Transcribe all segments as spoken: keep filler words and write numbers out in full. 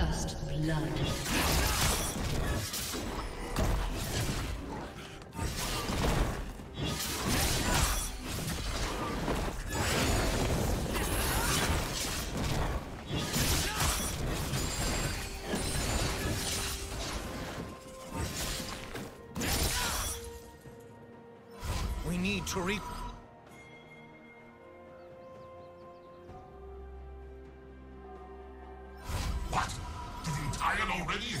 First blood. To reap what? Did you tire already?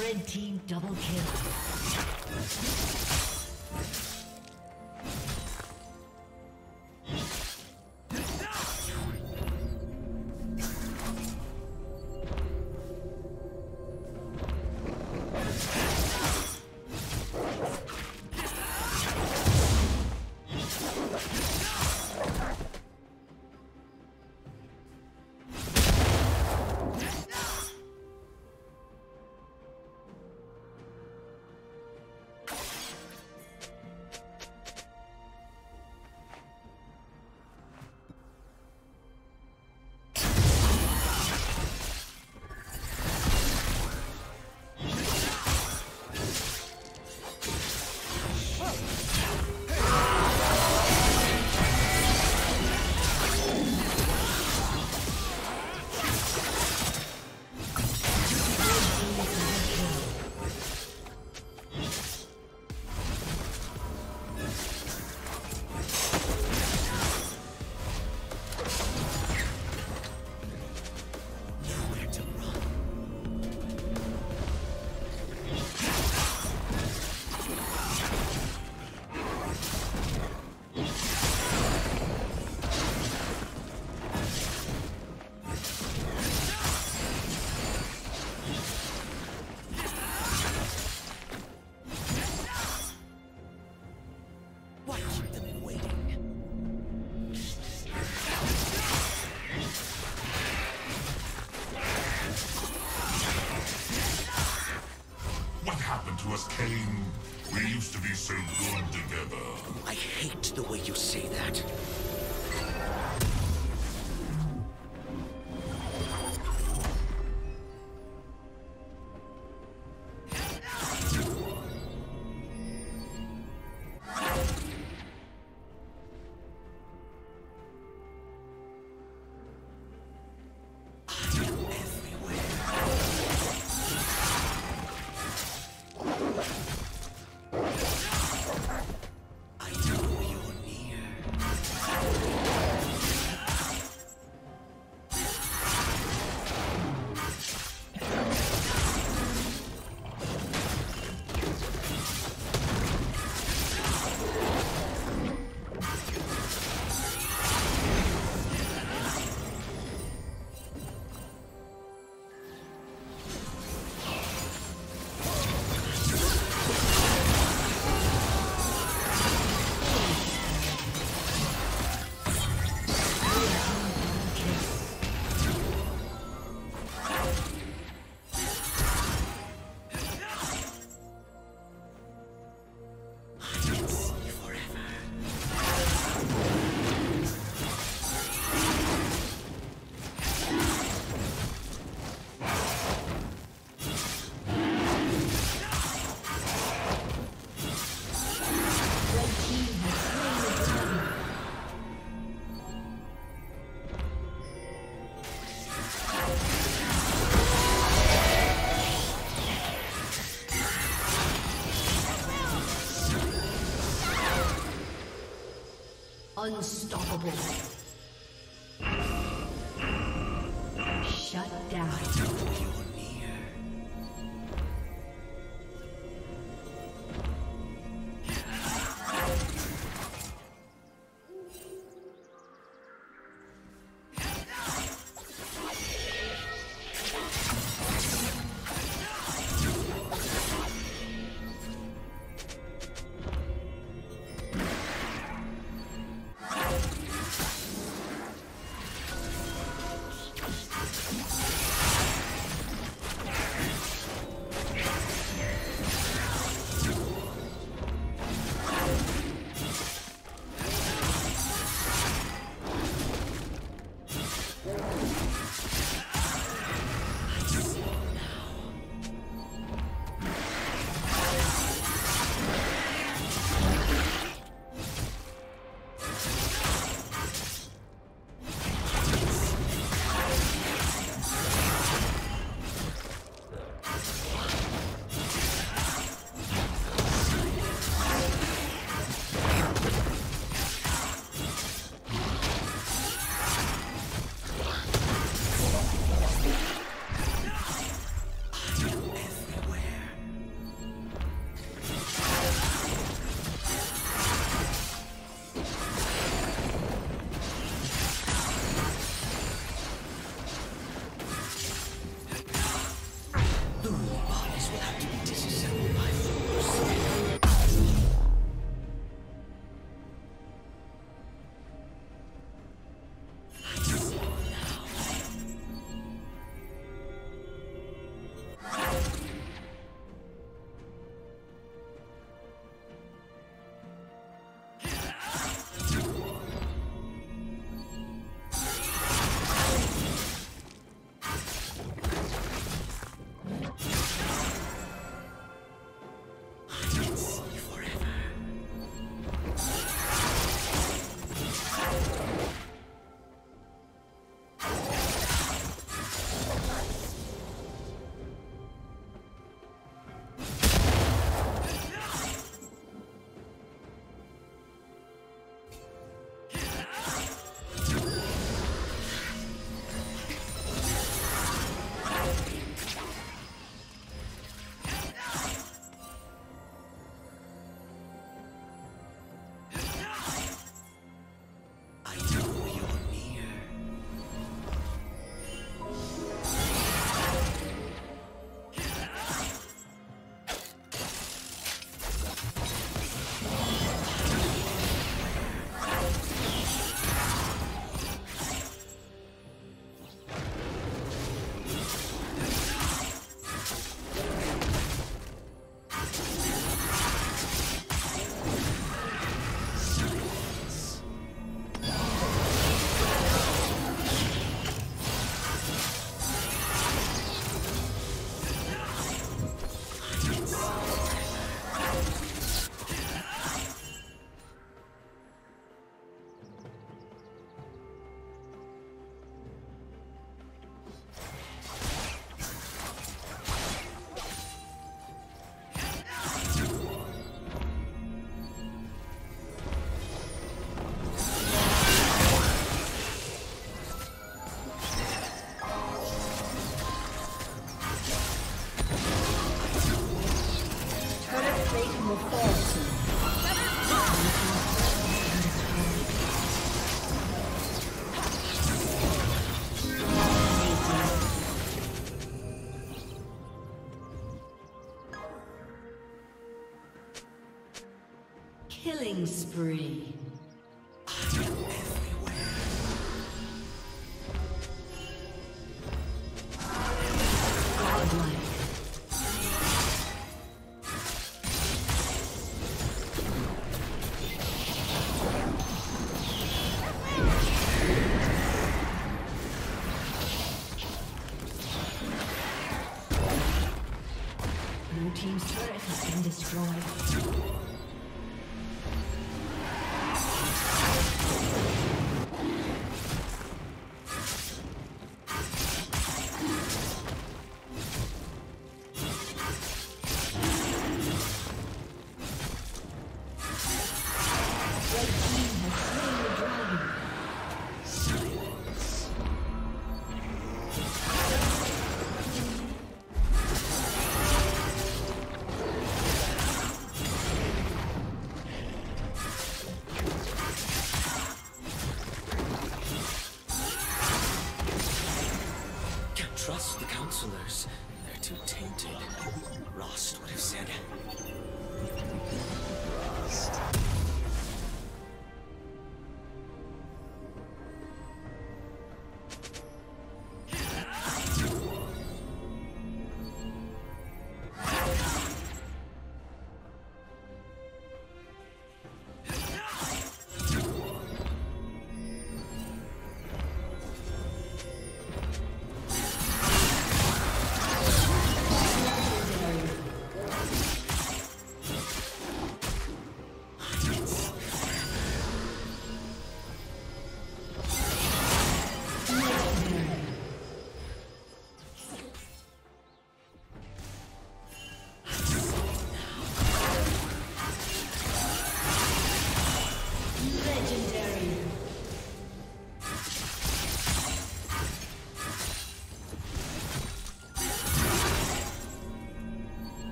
Red team double kill. I Unstoppable. Shut down. I know you were near. Killing spree. Blue team's turret has been destroyed. Red team has slain the trust the counselors. They're too tainted. Rost would have said. Rost.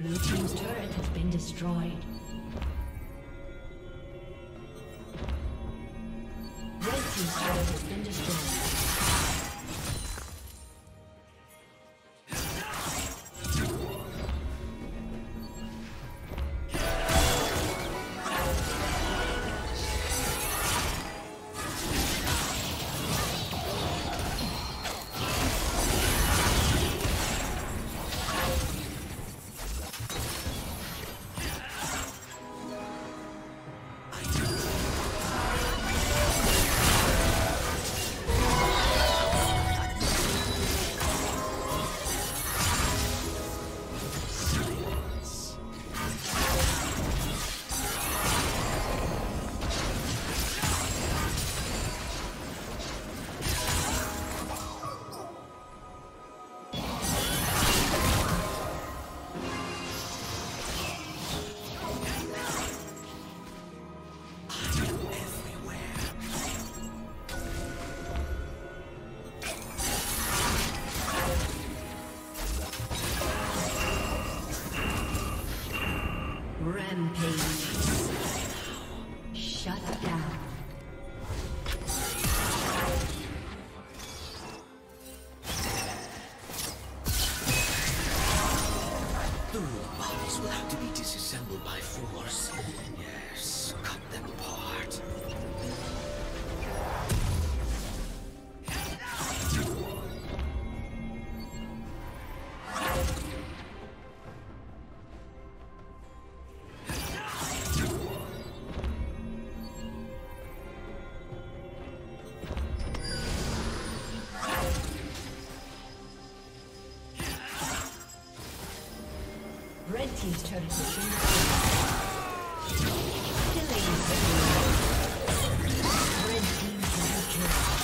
Blue team's turret has been destroyed. Red team's turret has been destroyed. Red team's turret has been destroyed. Killing spree. Red team's double kill.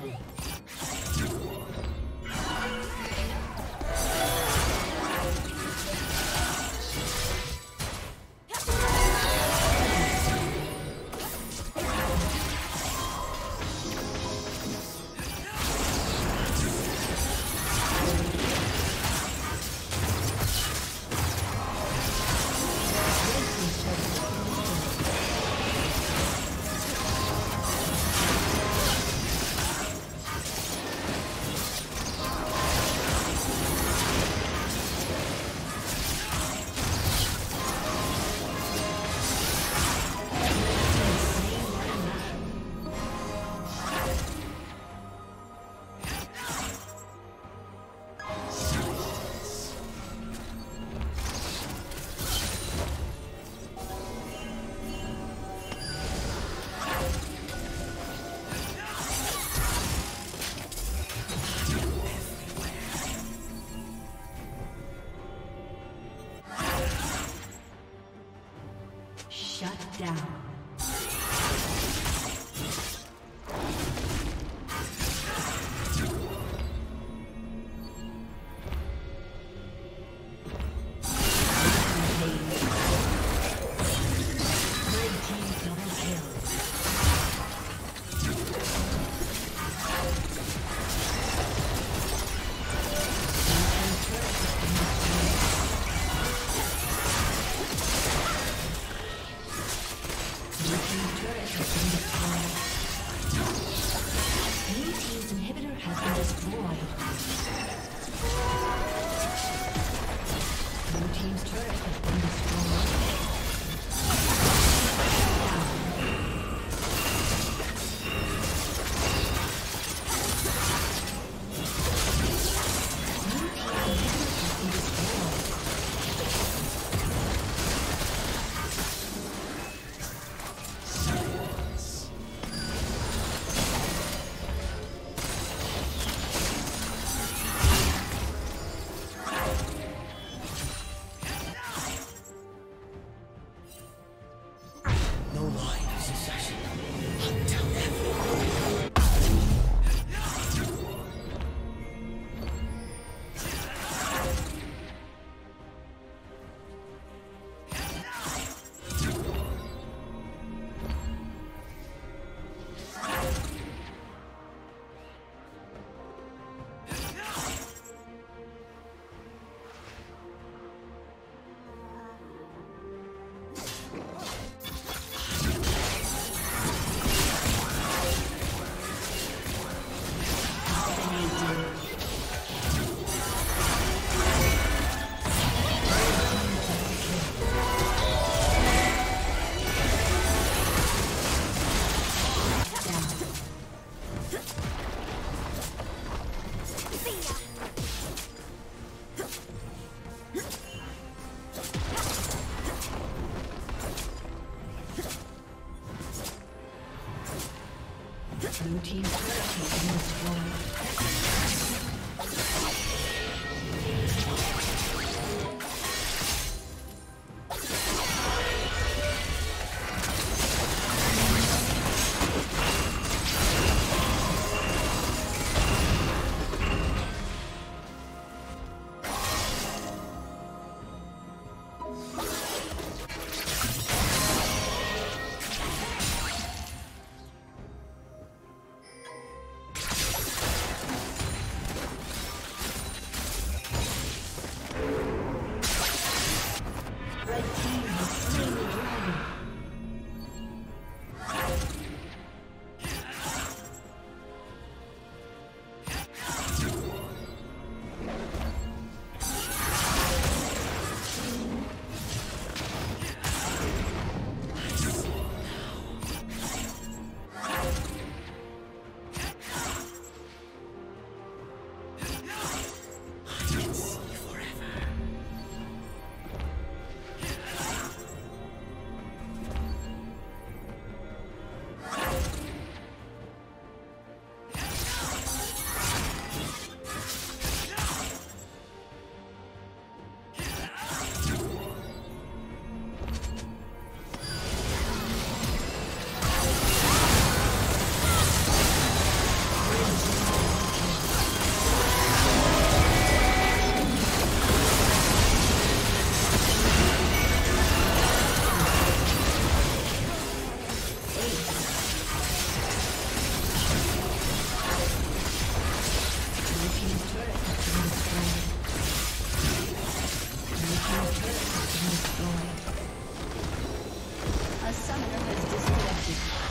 kill. Down. Blue team's turret has been destroyed. Destroyed. A summoner has disconnected.